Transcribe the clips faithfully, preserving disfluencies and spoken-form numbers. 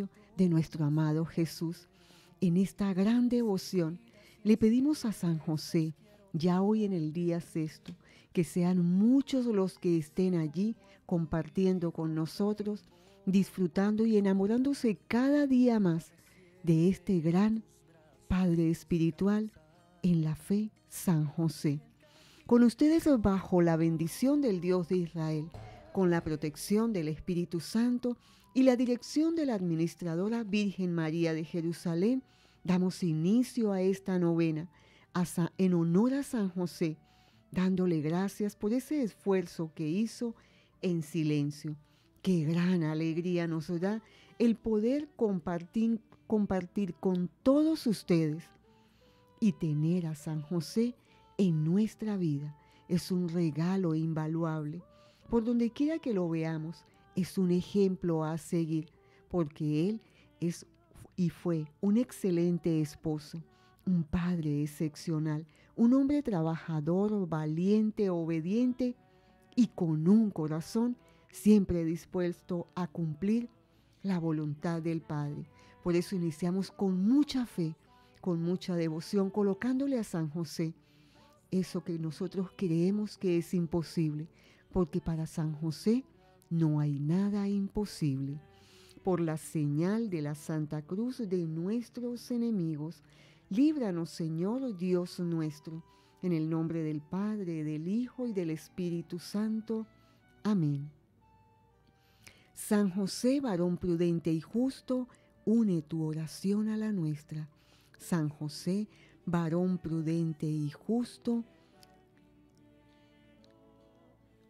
sacrificio de nuestro amado Jesús. En esta gran devoción le pedimos a San José, ya hoy en el día sexto, que sean muchos los que estén allí compartiendo con nosotros, disfrutando y enamorándose cada día más de este gran Padre espiritual en la fe, San José. Con ustedes bajo la bendición del Dios de Israel, con la protección del Espíritu Santo y la dirección de la administradora Virgen María de Jerusalén, damos inicio a esta novena en honor a San José, dándole gracias por ese esfuerzo que hizo en silencio. Qué gran alegría nos da el poder compartir, compartir con todos ustedes y tener a San José en nuestra vida. Es un regalo invaluable. Por donde quiera que lo veamos, es un ejemplo a seguir, porque él es y fue un excelente esposo, un padre excepcional, un hombre trabajador, valiente, obediente y con un corazón siempre dispuesto a cumplir la voluntad del Padre. Por eso iniciamos con mucha fe, con mucha devoción, colocándole a San José eso que nosotros creemos que es imposible, porque para San José no hay nada imposible. Por la señal de la Santa Cruz de nuestros enemigos, líbranos, Señor Dios nuestro, en el nombre del Padre, del Hijo y del Espíritu Santo. Amén. San José, varón prudente y justo, une tu oración a la nuestra. San José, varón prudente y justo,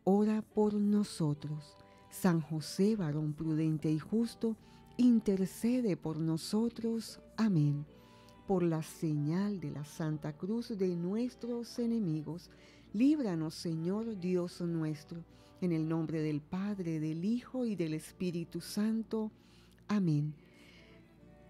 ora por nosotros. San José, varón prudente y justo, intercede por nosotros. Amén. Por la señal de la Santa Cruz de nuestros enemigos, líbranos, Señor Dios nuestro, en el nombre del Padre, del Hijo y del Espíritu Santo. Amén.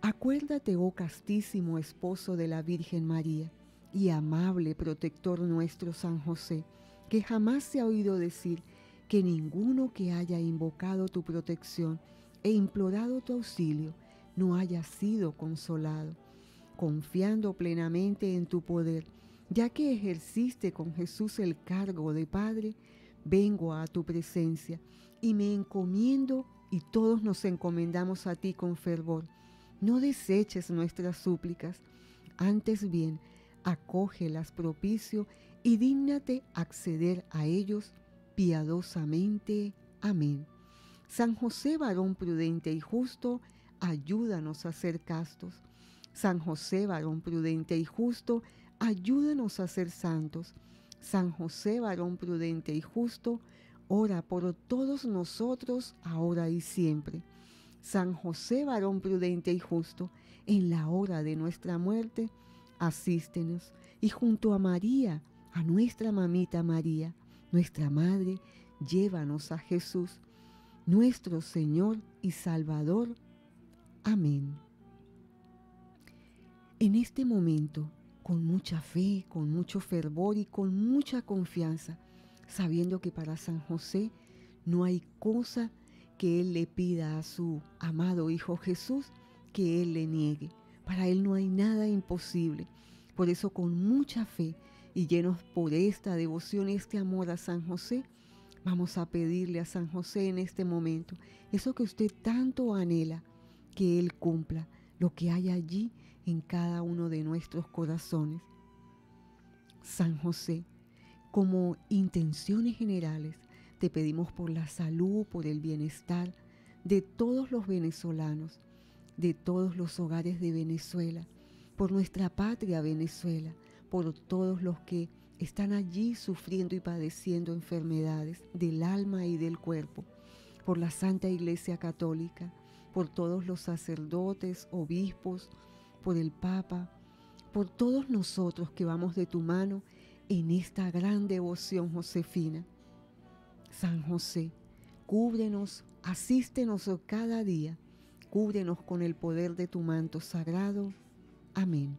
Acuérdate, oh castísimo esposo de la Virgen María y amable protector nuestro San José, que jamás se ha oído decir que ninguno que haya invocado tu protección e implorado tu auxilio no haya sido consolado, confiando plenamente en tu poder, ya que ejerciste con Jesús el cargo de Padre. Vengo a tu presencia y me encomiendo y todos nos encomendamos a ti con fervor. No deseches nuestras súplicas, antes bien, acógelas propicio y dígnate acceder a ellos piadosamente. Amén. San José, varón prudente y justo, ayúdanos a ser castos. San José, varón prudente y justo, ayúdanos a ser santos. San José, varón prudente y justo, ora por todos nosotros ahora y siempre. San José, varón prudente y justo, en la hora de nuestra muerte, asístenos. Y junto a María, a nuestra mamita María, nuestra madre, llévanos a Jesús, nuestro Señor y Salvador. Amén. En este momento, con mucha fe, con mucho fervor y con mucha confianza, sabiendo que para San José no hay cosa que él le pida a su amado Hijo Jesús que él le niegue. Para él no hay nada imposible. Por eso, con mucha fe y llenos por esta devoción, este amor a San José, vamos a pedirle a San José en este momento eso que usted tanto anhela, que él cumpla lo que hay allí en cada uno de nuestros corazones. San José, como intenciones generales, te pedimos por la salud, por el bienestar de todos los venezolanos, de todos los hogares de Venezuela, por nuestra patria Venezuela, por todos los que están allí sufriendo y padeciendo enfermedades del alma y del cuerpo, por la Santa Iglesia Católica, por todos los sacerdotes, obispos, por el Papa, por todos nosotros que vamos de tu mano en esta gran devoción josefina. San José, cúbrenos, asístenos cada día, cúbrenos con el poder de tu manto sagrado. Amén.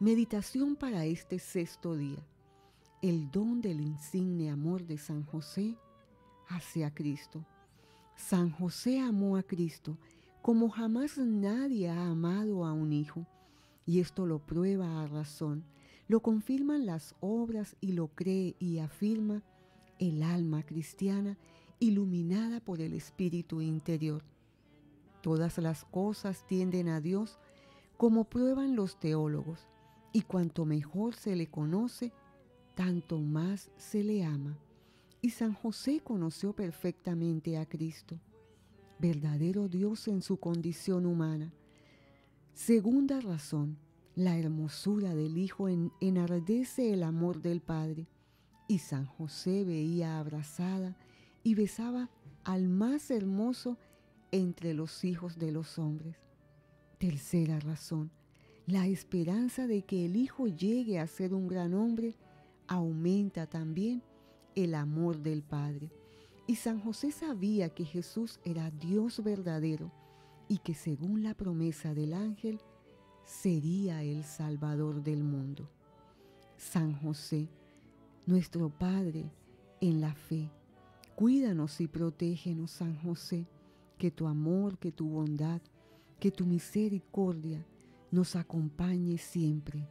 Meditación para este sexto día. El don del insigne amor de San José hacia Cristo. San José amó a Cristo como jamás nadie ha amado a un hijo, y esto lo prueba a razón, lo confirman las obras y lo cree y afirma el alma cristiana iluminada por el espíritu interior. Todas las cosas tienden a Dios, como prueban los teólogos, y cuanto mejor se le conoce, tanto más se le ama. Y San José conoció perfectamente a Cristo, verdadero Dios en su condición humana. Segunda razón, la hermosura del Hijo enardece el amor del Padre, y San José veía abrazada y besaba al más hermoso entre los hijos de los hombres. Tercera razón, la esperanza de que el Hijo llegue a ser un gran hombre aumenta también el amor del Padre. Y San José sabía que Jesús era Dios verdadero y que según la promesa del ángel, sería el Salvador del mundo. San José, nuestro Padre en la fe, cuídanos y protégenos, San José, que tu amor, que tu bondad, que tu misericordia nos acompañe siempre.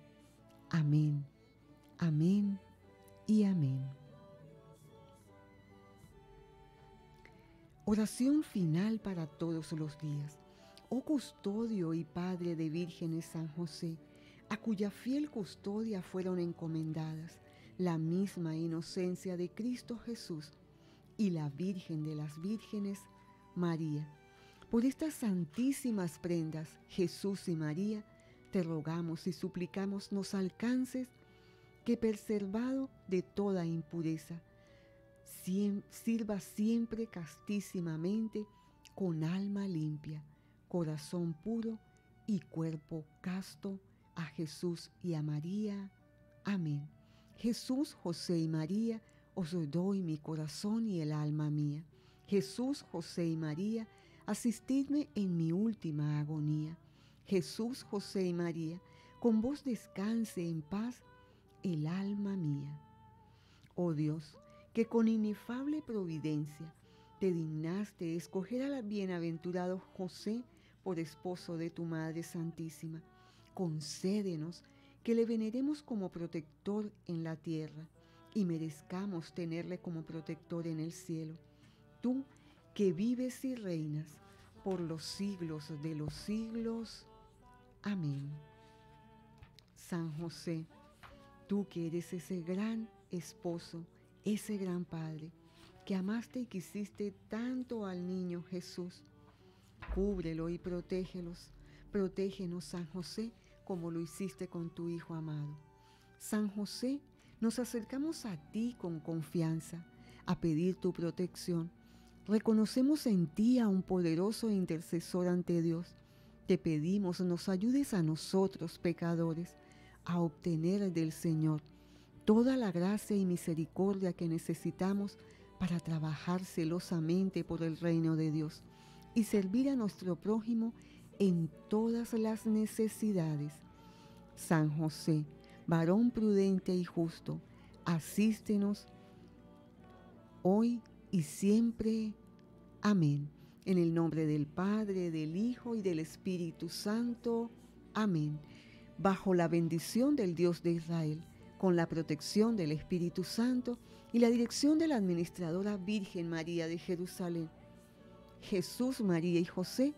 Amén, amén y amén. Oración final para todos los días. Oh custodio y padre de vírgenes San José, a cuya fiel custodia fueron encomendadas la misma inocencia de Cristo Jesús y la Virgen de las Vírgenes, María. Por estas santísimas prendas, Jesús y María, te rogamos y suplicamos nos alcances que, preservado de toda impureza, sirva siempre castísimamente con alma limpia, corazón puro y cuerpo casto a Jesús y a María. Amén. Jesús, José y María, os doy mi corazón y el alma mía. Jesús, José y María, asistidme en mi última agonía. Jesús, José y María, con vos descanse en paz el alma mía. Oh Dios, que con inefable providencia te dignaste escoger al bienaventurado José por esposo de tu Madre Santísima, concédenos que le veneremos como protector en la tierra y merezcamos tenerle como protector en el cielo. Tú, que vives y reinas por los siglos de los siglos. Amén. San José, tú que eres ese gran esposo, ese gran Padre, que amaste y quisiste tanto al niño Jesús, cúbrelo y protégelos, protégenos, San José, como lo hiciste con tu Hijo amado. San José, nos acercamos a ti con confianza, a pedir tu protección. Reconocemos en ti a un poderoso intercesor ante Dios. Te pedimos nos ayudes a nosotros, pecadores, a obtener del Señor toda la gracia y misericordia que necesitamos para trabajar celosamente por el reino de Dios y servir a nuestro prójimo en todas las necesidades. San José, varón prudente y justo, asístenos hoy y siempre. Amén. En el nombre del Padre, del Hijo y del Espíritu Santo. Amén. Bajo la bendición del Dios de Israel, con la protección del Espíritu Santo y la dirección de la administradora Virgen María de Jerusalén, Jesús, María y José,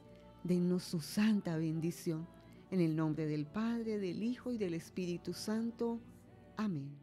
dennos su santa bendición. En el nombre del Padre, del Hijo y del Espíritu Santo. Amén.